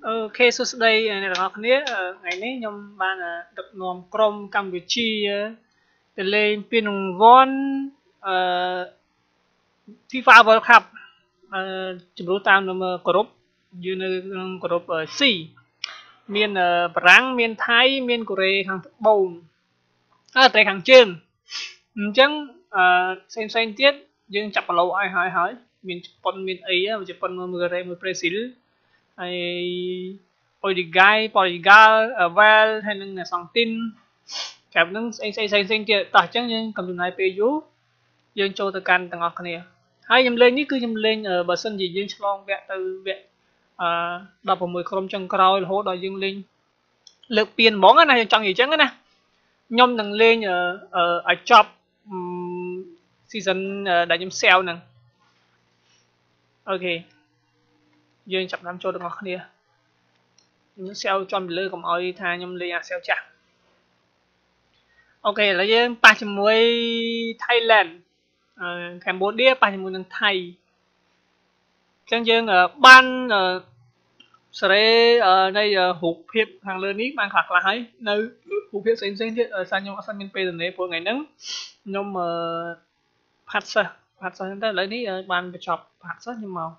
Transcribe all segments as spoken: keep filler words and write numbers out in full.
Ok, so today, ngày nay, nhóm bạn đập nòng Chrome Campuchia, để lên pin đồng vốn, thi pha vào khắp, chụp đồ tam nằm cột ốp, dưới nằm cột ốp C, miền Brang, miền Thái, miền Korea, hàng bầu, à, tại hàng trên, chẳng xem xem tiết, nhưng chập lâu ai hỏi hỏi, miền Japan, miền Ý, và Japan người đây, người Brazil. Ai ôi đi gai, bỏ đi gai, val hay là sòng tin, cảm nắng anh say say say kia, tao chắc nhưng cầm này pe yếu, nhưng châu từ can từ ngọc này, hai nhầm lên ní cứ nhầm lên ở bờ sân gì nhưng slong vẽ từ vẽ, đập vào mười km trong cầu hố đòi dương lên, lực tiền món cái này chẳng gì chẳng cái này, nhom nằng lên ở ở ở job season đại nhom sale nằng, ok. Dương chậm làm cho được ngọt kia những sao cho mình lơ còn oi tha nhom lê à sao chặt ok là dương ba trăm mười Thailand Cambodia ba trăm mười thằng Thái chẳng dương ở ban ở sợi ở đây hụt phép hàng lơ nít ban khạc là hay nơi hụt phép xem xem thiết ở sang nhom sang bên pê này của ngày nắng nhom hạt sơ hạt sơ chúng ta lấy nít ban bị chọc hạt sơ nhưng màu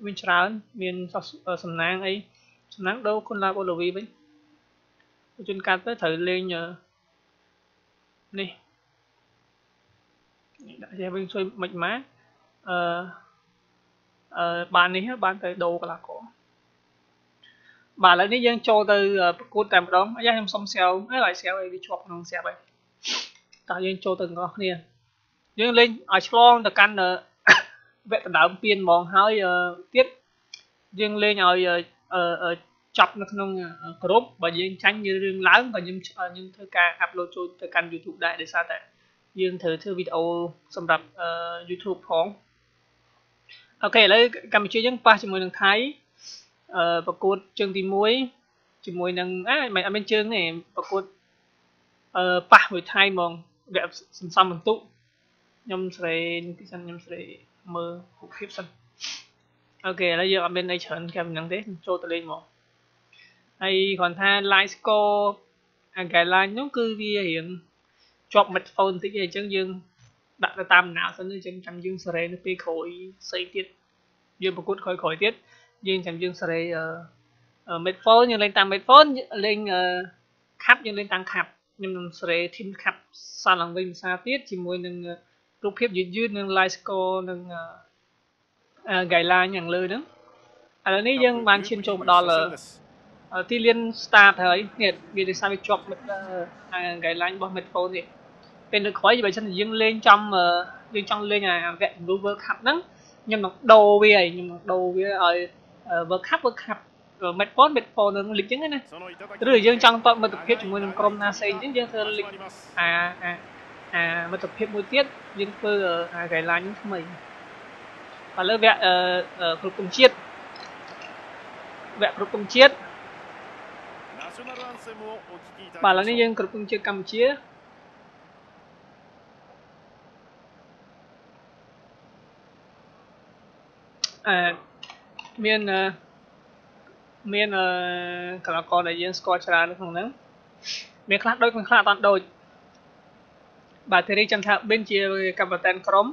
miền tràn miền sầm nang ấy sầm nang đâu con la bộ đồ vi với chuyên can tới thử lên nhờ này đã xem bên xuôi mệt má bạn này bạn tới đồ là có bạn lấy lý dân cho từ cô tạm đón giá em xong xèo ấy lại xèo đi chọc thằng xèo vậy tạo dân cho từng ngọn liền nhưng lên ở Slong là can là vậy là đảo tiền mòn hơi tiết riêng lên rồi ở chọc nó không group bởi riêng tránh như riêng lớn và nhưng nhưng thưa ca upload cho thưa kênh YouTube đại để sao tại riêng thử thưa video sầm đập YouTube phong ok lấy cầm chơi những ba chỉ mười thằng Thái và cô trường tìm muối chỉ mười thằng á mày bên trường này và cô ba mười Thái mòn đẹp xong mình tụ nhom sẽ nhom sẽ mơ hụt khiếp xanh ok là giờ bên đây chọn kèm nắng tết cho tôi lên một hay còn tha live score cái là nhóm cư kia hiện chọn mặt phone thì cái chân dương đặt ra tam não xong rồi chân chăm dương sợi nó bị khối xây tiết dương một cút khối khối tiết dương chăm dương sợi ở mặt phone nhưng lên tam mặt phone lên khắp nhưng lên tăng khắp nhưng sợi thêm khắp xa lòng vinh xa tiết chỉ mỗi lần lúc phép dưới dưới nâng live score nâng gài la nhàng lơ đó à là ní dân bán chim trộm đó là tí liên start thấy nhiệt vì để sao bị chọc mất gài la bỏ mất phone thì bên được khói gì vậy chân dương lên trong dương trong lên nhà vẹn đối với khắp nắng nhưng mà đầu về ấy nhưng mà đầu về ấy vợ khắp vợ khắp rồi mất phone mất phone nâng lịch chứng cái này rồi dương trong tận mà thực hiện chúng mình còn na xây những dương thơ lịch à à à mà tập hiệp mối tiết nhưng cơ à, gái lá những mình và lớp vẹn ở cục công chiết vẹn cục công chiết và là nhân dân cục công chiết cầm chía à miền à, miền à, cả là con đại diện score trả được không nữa miền khác đôi còn khác toàn đôi bà thầy chẳng thạo bên chia Captain Chrome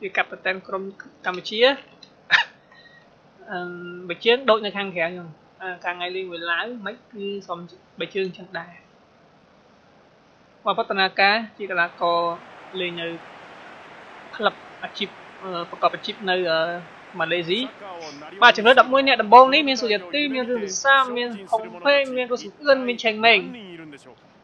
thì Captain Chrome Campuchia bởi chiến đội này khang khẽ nhưng càng ngày lên với lái mấy cái xóm bởi chương chẳng đài và bắt tana cá chỉ là có lên như lập chip có chip nơi mà lấy gì bà chẳng nói đậm môi nhẹ đậm bông đấy miền sụt giật tim miền rừng xa miền hồng phê miền có sụt ươn miền chành mình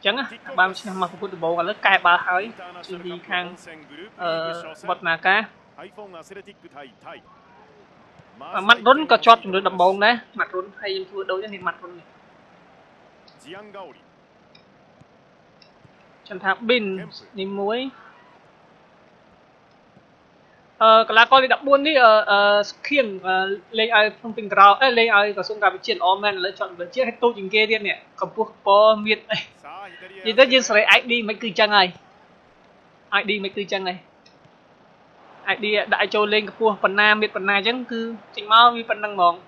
chẳng á ban sinh mà của tầm bốn còn lớp cài ba hỏi chỉ đi càng vắt na ca mặt rốn có chót trong đó đập bốn đấy mặt rốn hay thua đấu cho nên mặt rốn này chẳng tháp bình nín muối ờ là coi đập buôn đi ờ khiêng lấy ai phong tình rào ấy lấy ai cả xuống cả bị chuyện omen lấy chọn với chiếc hết tô chính kia tiên nè cầm buộc po miệt ấy thì tất nhiên sẽ ai đi mấy từ trang này ai đi mấy từ trang này ai đi đại châu lên cái cua phần nam miệt phần này chẳng cứ chỉnh mau vì phần năng mỏng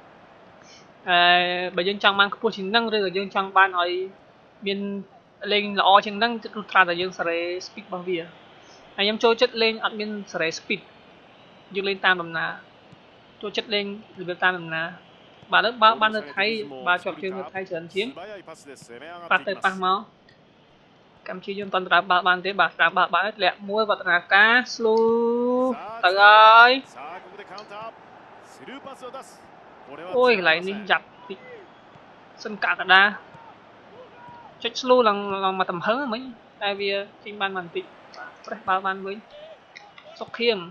à bởi dân trang mang cái cua chỉnh năng rồi dân trang ban hỏi miền lên là o chỉnh năng chắc lúc ra là dân sẽ speed bằng vỉa anh em chơi chất lên admin sẽ speed dương lên tam làm nà tôi chất lên từ việc tam làm nà bà lớp ba ban được thấy bà chọn chơi được thấy trận chiến bắt tới bắt máu cảm chi dân toàn đám bà ban thế bà đám bà bà lẹ mua vật là cá slow tới rồi ôi lại ninh giặt sân cả cả đa chết slow là, là mà tầm hớ mấy tại vì trên ban màn tị ba ban với sóc khiêm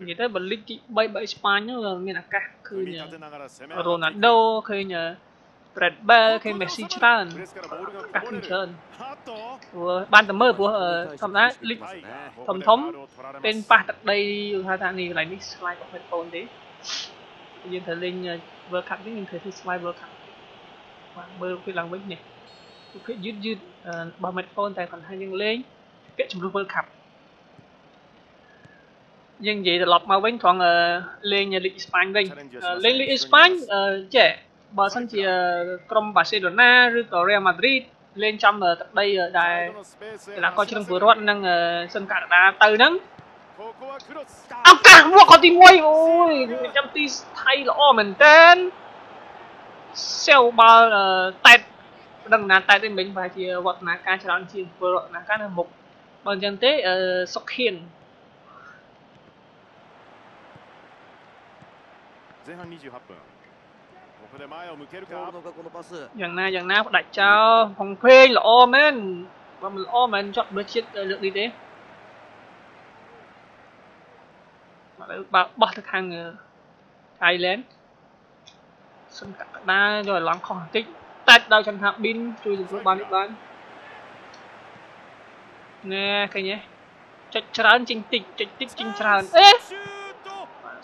người ta bật lịch bay bay Spain nhớ là miền Bắc khơi nhờ Ronaldo khơi nhờ Bradley khơi Messi chân các khơi chân ban tầm mơ của thầm đã lịch thầm thống tên ba đặt đây hai thằng này lại nick slide của iPhone đấy nhưng thời linh vừa khẳng đấy nhưng thời thì slide vừa khẳng mơ cái làng bích này cái dứt dứt ba mét phone tại còn hai nhưng lên cái chúng tôi vừa khẳng nhưng vậy thì lọc màu bánh thoáng lên lịch Spain lên lịch Spain trẻ bà sân chỉ trong Barcelona rồi có Real Madrid lên trong tập đây ở đài là coi trong vừa rót năng sân cạn đá từ nắng áo cả mua có tin quay ôi trong ti thay là mình tên sell ba tẹt đằng nào tẹt đến mình phải chỉ vọt là ca cho anh chị vừa rót là ca là mục bằng chân tế sọc hiền dạng này dạng nào đại trao phòng khuyên là omen và mình omen chọn bữa chiếc lượng đi thế mà lại bảo bỏ thực hàng Thailand sân cạn đa rồi lắng khoảng tích tách đau chân hạng pin chui dùng bán ít bán nè cái nhé chật tràn chính tịch chật tích chính tràn ế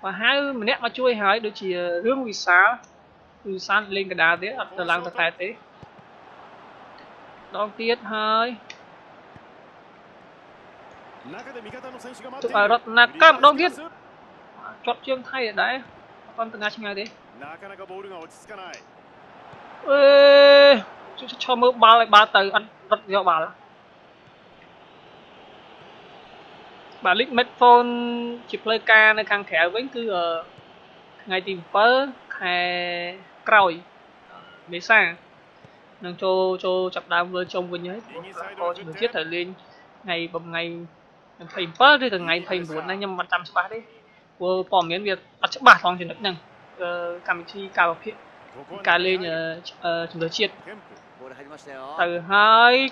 và hai mình nét mà chui hỏi đối chỉ hướng vì sao từ san lên cái đá thế ở làng thật tài thế đón tiết hơi tụi bà rất là cam đón tiết chót chương thay ở đấy con từ ngay trên ngay thế ê cho mơ ba lại ba từ ăn rất dọ bà lắm bà lít mét phone chụp lấy ca nơi khang khẽ vẫn cứ ở ngày tìm phớ hay còi để sang nâng cho cho chặt đám vừa trông vừa nhớ có chuyện chết thời lên ngày bằng ngày thành phớ thì từng ngày thành buồn anh nhầm mặt trăm ba đấy vừa bỏ miếng việc đặt chữ bà thong thì đất nâng cảm chi cà bọc hiện cà lên chúng tôi chết từ hai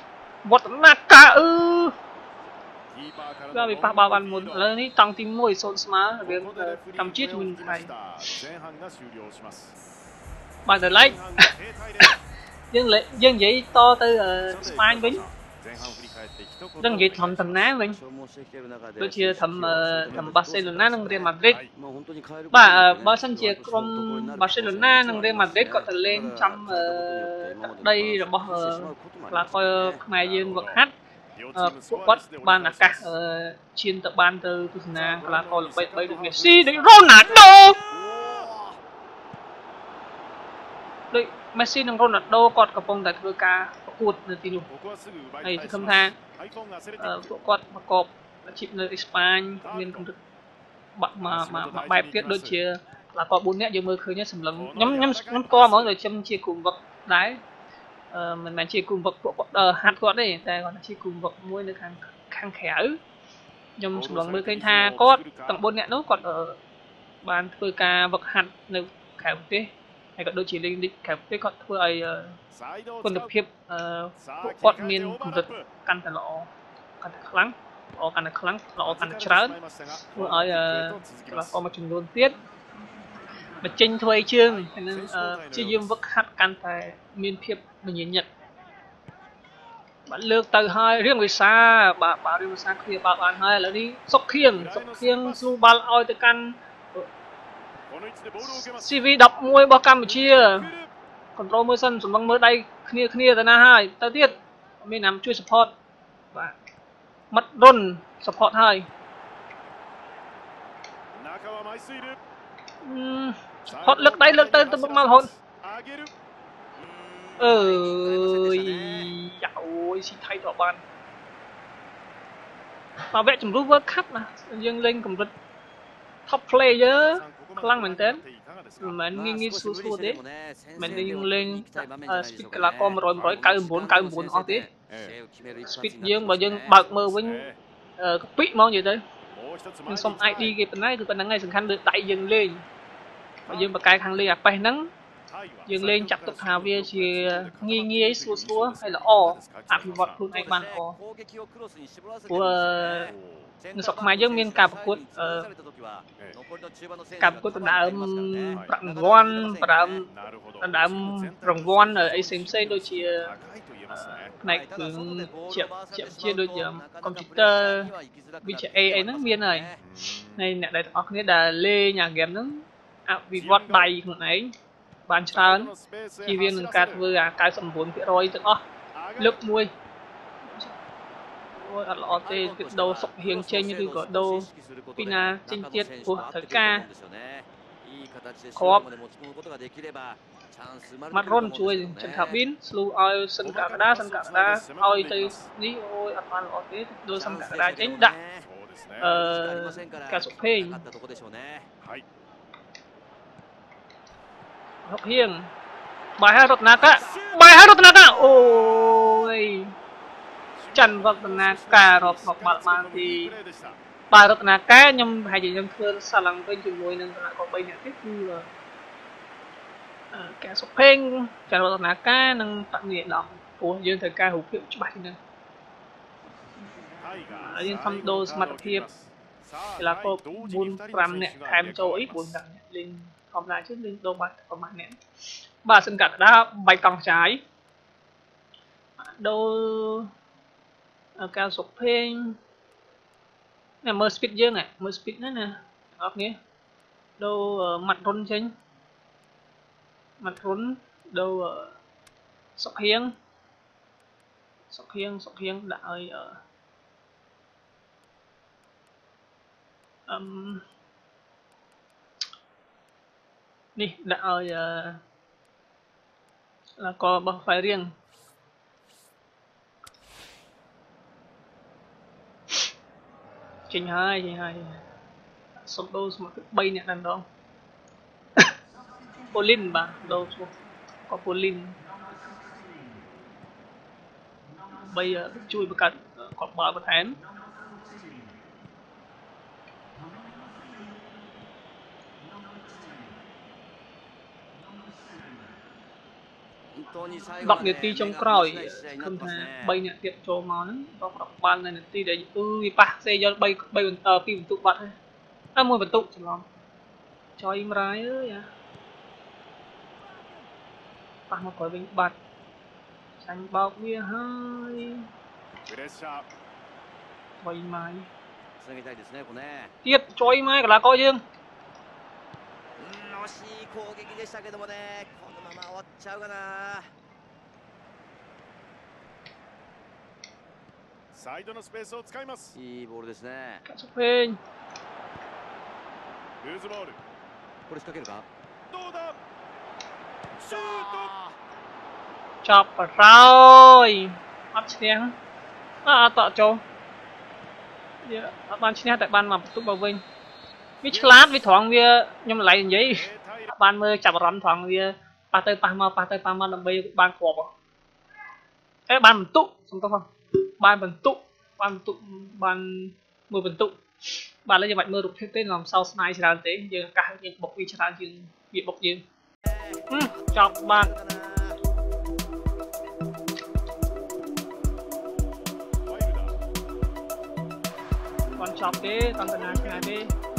quật là ca ư Giờ mình phạt bảo bạn một lần ấy tăng tính môi sốt má biến làm chết mình này. Bạn thật lấy. Nhưng lấy dân giấy to từ Spain bính. Dân giấy thầm thầm ná mình. Tôi chia thầm thầm Barcelona nâng Real Madrid. Và Barcelona chia cùng Barcelona nâng Real Madrid có thể lên trong đây rồi bỏ là coi này dân vật hát. Quốc quát ban là các chiến tập ban từ Kusina là còn bảy bảy được Messi đến Ronaldo. Đấy Messi đến Ronaldo còn cả phong đặt vừa cả cột nữa thì luôn. Này thì không tha. Quốc quát mà cọp chịu nơi Spain nên không được. Bạn mà mà mà bài tiết đôi chia là có bốn nét giờ mơ khơi nhất sầm lấn nhắm nhắm nhắm co máu rồi châm chia cùng vật đái. Ờ, mình mà chỉ cùng vật của uh, hạt gọt đấy, ta còn chỉ cùng vật mua được hàng khang khẻ ứ, nhưng lần mới kênh tha có tặng bốn nhẹ nó còn ở bàn phơi ca vật hạt nếu khẻ một tí, hay còn đôi chỉ linh định khẻ một tí còn thưa ai quân được hiệp bọn miền giật căn thằng lọ căn thằng kháng, lọ căn thằng kháng, lọ căn thằng trán, thưa ai là có một trường luôn tiết. Mà chênh thuê chương nên chơi dương vất hát căn tài miền thiệp mình nhìn nhận bạn lược từ hai riêng người xa bà bảo riêng xa kia bảo bạn hai là đi sốc khiêng sốc khiêng dù bà oi từ căn xê vê đọc môi bao Campuchia còn rô mới sân xuống băng mới đây khnia khnia tới na hai ta tiết mình nằm chui support và mất run support hai họ lực tay lực tay từ bậc màn hồn ơi dạo xin thay tỏ bàn bảo vệ chúng rút vớt khắp mà dương linh cũng rất top player lăng mình tên mình nghi nghi xuống xuống thế mình đi dương linh speed là con rồi rồi cao bốn cao bốn họ thế speed dương và dương bạc mơ với bị mong gì đấy nhưng xong ai đi cái phần này thì phần này ngay sẵn khăn được tại dương linh dương và cái thằng lìa bay nắng dương lên chặt tục hà bia chỉ nghi nghi ấy xua xua hay là o áp vật luôn anh bạn o của sọc máy dương miền cà bạc cuốn cà bạc cuốn đã rồng von và đã đã rồng von ở a xê em xê đôi chia này cứ chia chia chia đôi chia computer bị chia a ấy miền này này nè đây học nên là lê nhà game nó à, vì vật đầy của ấy bàn tràn chỉ viên mình cắt vừa à cái sầm bốn cái rồi đó lực muôi ở lọ tê tuyệt đầu sọc hiền trên như từ gọi đầu pina trinh tiết của thới ca có mặt rôn chuối chân thảo pin slu oil sân cả đá sân cả đá oil tây ní oil ăn lọ tê đôi sân cả đá tránh đạn cả sọc phê học hiền bài hát Rotanaka bài hát Rotanaka ôi chẳng vật Rotanaka rồi học bạn mang thì bài Rotanaka nhưng hai chị nhân phương xa lắng bên trường môi nên lại có bên nhạc tiếp như là kẻ sốc phênh chẳng Rotanaka nâng tặng nghệ đó của dân thời ca hữu hiệu cho bài này nhưng thăm đô mặt thiệp là có bốn trăm nẹ em cho ít bốn trăm lên hôm nay trước lên đôi bạn còn bạn nè bà sân cạn đã bay còng trái đôi cao sọc phênh nè mơ speed dương này mơ speed nữa nè ốc nghĩa đôi mặt rốn chính mặt rốn đôi sọc hiên sọc hiên sọc hiên đã ơi ở um, đi đã ơi là có bậc phải riêng trình hai trình hai sọc đô mà bay nhẹ đàn đó polin bà đâu có polin bay chui vào cả cọp bò một tháng ดอกเนตี จงกร่อย คำถามใบเนี่ยเตียบ โจมเอานั้น ดอกดอกบานในเนตี để ui bạc xe cho bay bay bình tờ phi bình tụ bật thôi, à mua bình tụ chẳng lắm, cho im rái ơi à, bạc một cối bình bật, tránh bao bia hơi, bay mai, tiếp cho im mai cả là coi dương.攻撃でしたけどもね、このまま終わっちゃうかな。サイドのスペースを使います。いいボールですね。ペイン。ルーズボール。これ仕掛けるか。どうだ。シュート。チョップライ。อัดเชียงอ่าต่อโจเดี๋ยวบอลเชียงแต่บอลมาประตูบอลวิ่งวิชลาดวิถองเวียยมไหลอย่างนี้บานมือจับร้อนถองเวียปาเตอร์ปามาปาเตอร์ปามาลำเบียบานขวบเอ๊ะบานบรรทุกสมต้องฟังบานบรรทุกบานบรรทุกบานมือบรรทุกบานแล้วจะบัดมือรุกเทเต้นลำเสาสไนชลาดเต้ยืนกะยืนบกวิชลาดยืนบีบบกยืนจับบานบอลจับเต้ตอนตะนานขนาดนี้